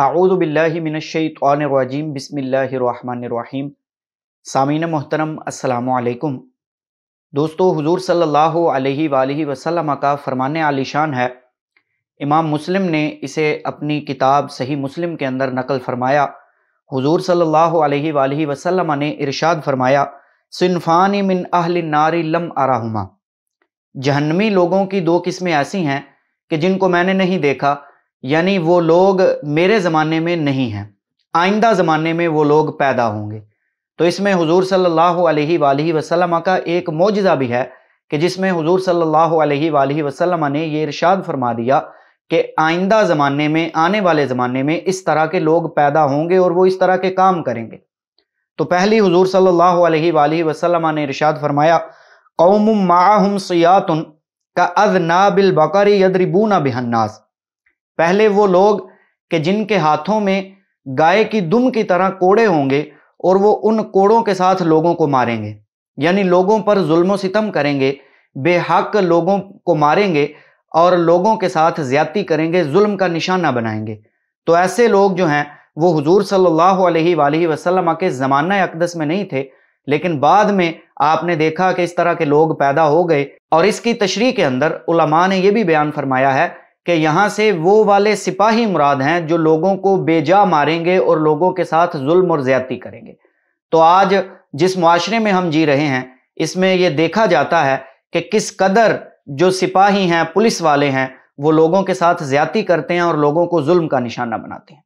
आऊज़ु बिल्लाहि मिनश्शैतानिर्रजीम बिस्मिल्लाहिर्रहमानिर्रहीम। सामीन मोहतरम अस्सलामुअलैकुम। दोस्तों, हुजूर सल्लल्लाहु अलैहि वालैहि वसल्लम का फरमान आलिशान है। इमाम मुस्लिम ने इसे अपनी किताब सही मुस्लिम के अंदर नकल फरमाया। हुजूर सल्लल्लाहु अलैहि वालैहि वसल्लम ने इरशाद फरमाया, सिनफ़ानी मिन अहलिन नारी लम अराहुमा। जहन्नमी लोगों की दो किस्में ऐसी हैं कि जिनको मैंने नहीं देखा, यानी वो लोग मेरे ज़माने में नहीं हैं, आइंदा ज़माने में वो लोग पैदा होंगे। तो इसमें हुजूर सल्लल्लाहु अलैहि वालैहि वसल्लम का एक मौजज़ा भी है कि जिसमें हुजूर सल्लल्लाहु अलैहि वालैहि वसल्लम ने ये इरशाद फरमा दिया कि आइंदा ज़माने में, आने वाले ज़माने में इस तरह के लोग पैदा होंगे और वो इस तरह के काम करेंगे। तो पहली हुजूर सल्लल्लाहु अलैहि वालैहि वसल्लम ने इरशाद फरमाया, कौमुम माअहुम सियातुन का अज़नाबिल बकरी यदरिबूना बिहन्नास। पहले वो लोग कि जिनके हाथों में गाय की दुम की तरह कोड़े होंगे और वो उन कोड़ों के साथ लोगों को मारेंगे, यानी लोगों पर जुल्म सितम करेंगे, बेहक लोगों को मारेंगे और लोगों के साथ ज्यादती करेंगे, जुल्म का निशाना बनाएंगे। तो ऐसे लोग जो हैं वो हुजूर सल्लल्लाहु अलैहि वसल्लम के ज़माना अक़दस में नहीं थे, लेकिन बाद में आपने देखा कि इस तरह के लोग पैदा हो गए। और इसकी तशरीह के अंदर उलमा ने यह भी बयान फरमाया है कि यहाँ से वो वाले सिपाही मुराद हैं जो लोगों को बेजा मारेंगे और लोगों के साथ जुल्म और ज्यादती करेंगे। तो आज जिस मुआशरे में हम जी रहे हैं, इसमें ये देखा जाता है कि किस कदर जो सिपाही हैं, पुलिस वाले हैं, वो लोगों के साथ ज्यादती करते हैं और लोगों को जुल्म का निशाना बनाते हैं।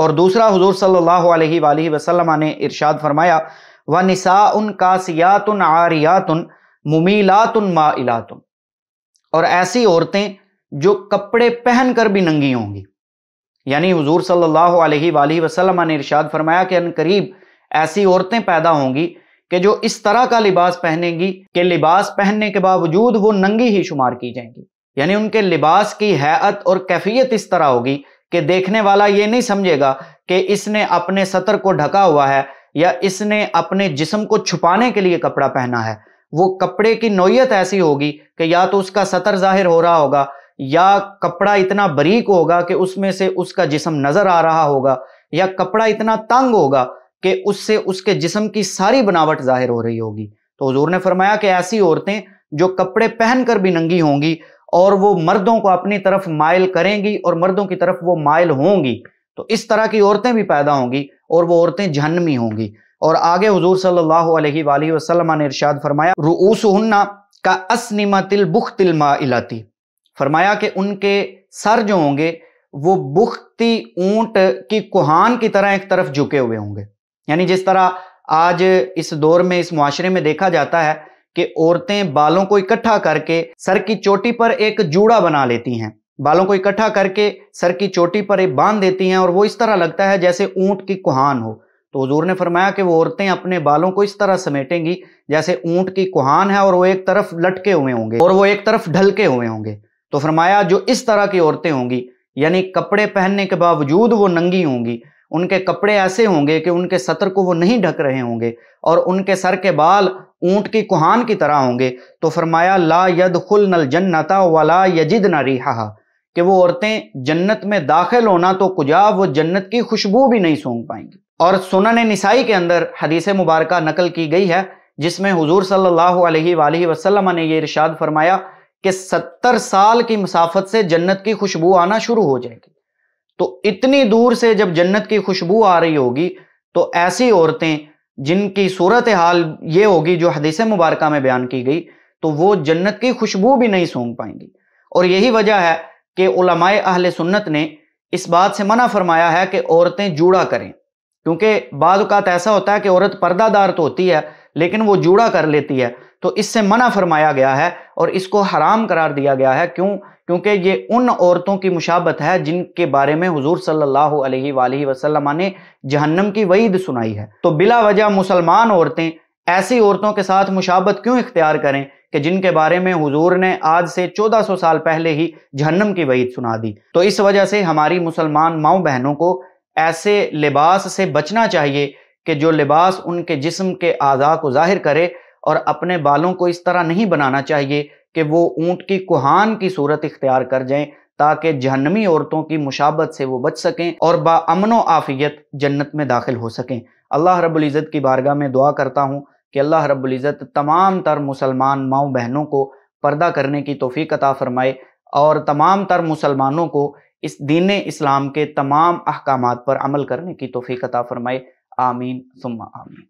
और दूसरा, हुजूर सल्लल्लाहु अलैहि वसल्लम ने इरशाद फरमाया, व निसाउन कासियातुन आरियातुन मुमीलातुन माइलातुन। और ऐसी औरतें जो कपड़े पहनकर भी नंगी होंगी। यानी हुजूर सल्लल्लाहु अलैहि वसल्लम ने इरशाद फरमाया कि अनकरीब ऐसी औरतें पैदा होंगी कि जो इस तरह का लिबास पहनेंगी कि लिबास पहनने के बावजूद वो नंगी ही शुमार की जाएंगी। यानी उनके लिबास की हैअत और कैफियत इस तरह होगी कि देखने वाला ये नहीं समझेगा कि इसने अपने सतर को ढका हुआ है या इसने अपने जिस्म को छुपाने के लिए कपड़ा पहना है। वो कपड़े की नौयत ऐसी होगी कि या तो उसका सतर जाहिर हो रहा होगा या कपड़ा इतना बरीक होगा कि उसमें से उसका जिस्म नजर आ रहा होगा, या कपड़ा इतना तंग होगा कि उससे उसके जिस्म की सारी बनावट जाहिर हो रही होगी। तो हुजूर ने फरमाया कि ऐसी औरतें जो कपड़े पहनकर भी नंगी होंगी और वो मर्दों को अपनी तरफ मायल करेंगी और मर्दों की तरफ वो मायल होंगी। तो इस तरह की औरतें भी पैदा होंगी और वो औरतें जहन्नमी होंगी। और आगे हुजूर सल्लल्लाहु अलैहि वसल्लम ने इरशाद फरमाया, रुऊसुहुन्ना का अस्निमतिल बुख्तिल माइलाती। फरमाया कि उनके सर जो होंगे वो बुख्ती ऊंट की कुहान की तरह एक तरफ झुके हुए होंगे। यानी जिस तरह आज इस दौर में, इस मुआशरे में देखा जाता है कि औरतें बालों को इकट्ठा करके सर की चोटी पर एक जूड़ा बना लेती हैं, बालों को इकट्ठा करके सर की चोटी पर एक बांध देती हैं और वो इस तरह लगता है जैसे ऊंट की कुहान हो। तो हुजूर ने फरमाया कि वो औरतें अपने बालों को इस तरह समेटेंगी जैसे ऊंट की कुहान है और वो एक तरफ लटके हुए होंगे और वो एक तरफ ढलके हुए होंगे। तो फरमाया जो इस तरह की औरतें होंगी, यानी कपड़े पहनने के बावजूद वो नंगी होंगी, उनके कपड़े ऐसे होंगे कि उनके सतर को वो नहीं ढक रहे होंगे और उनके सर के बाल ऊंट की कुहान की तरह होंगे। तो फरमाया, ला यदखुलनल जन्नता वला यजिदना रिहाहा, कि वो औरतें जन्नत में दाखिल होना तो कुजा, वो जन्नत की खुशबू भी नहीं सूंघ पाएंगी। और सुनन निसाई के अंदर हदीस मुबारक नकल की गई है जिसमें हुजूर सल्लल्लाहु अलैहि वसल्लम ने ये इरशाद फरमाया कि 70 साल की मसाफत से जन्नत की खुशबू आना शुरू हो जाएगी। तो इतनी दूर से जब जन्नत की खुशबू आ रही होगी, तो ऐसी औरतें जिनकी सूरत हाल ये होगी जो हदीस मुबारक में बयान की गई, तो वो जन्नत की खुशबू भी नहीं सूंघ पाएंगी। और यही वजह है कि उलमाए अहले सुन्नत ने इस बात से मना फरमाया है कि औरतें जूड़ा करें, क्योंकि बाद औक़ात ऐसा होता है कि औरत पर्दादार तो होती है लेकिन वो जूड़ा कर लेती है। तो इससे मना फरमाया गया है और इसको हराम करार दिया गया है। क्यों? क्योंकि ये उन औरतों की मुशाबत है जिनके बारे में हुजूर सल्लल्लाहु अलैहि वसल्लम ने जहन्नम की वईद सुनाई है। तो बिला वजह मुसलमान औरतें ऐसी औरतों के साथ मुशाबत क्यों इख्तियार करें कि जिनके बारे में हुजूर ने आज से 1400 साल पहले ही जहन्नम की वईद सुना दी। तो इस वजह से हमारी मुसलमान माओ बहनों को ऐसे लिबास से बचना चाहिए कि जो लिबास उनके जिस्म के आज़ा को जाहिर करे, और अपने बालों को इस तरह नहीं बनाना चाहिए कि वो ऊंट की कुहान की सूरत इख्तियार कर जाएं ताकि जहन्नमी औरतों की मुशाबत से वो बच सकें और बाअमन व आफियत जन्नत में दाखिल हो सकें। अल्लाह रब्बुल इज़्ज़त की बारगाह में दुआ करता हूँ कि अल्लाह रब्बुल इज़्ज़त तमाम तर मुसलमान माओं बहनों को पर्दा करने की तौफीक अता फरमाए और तमाम तर मुसलमानों को इस दीन इस्लाम के तमाम अहकामात पर अमल करने की तौफीक अता फरमाए। आमीन सुम्मा आमीन।